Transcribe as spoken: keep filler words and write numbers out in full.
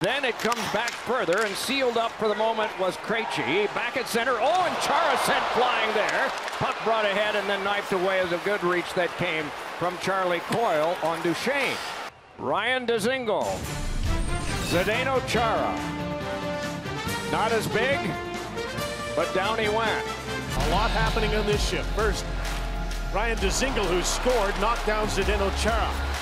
Then it comes back further, and sealed up for the moment was Krejci. Back at center. Oh, and Chara sent flying there. Puck brought ahead and then knifed away as a good reach that came from Charlie Coyle on Duchesne. Ryan Dzingel. Zdeno Chara. Not as big, but down he went. A lot happening on this shift. First, Ryan Dzingel, who scored, knocked down Zdeno Chara.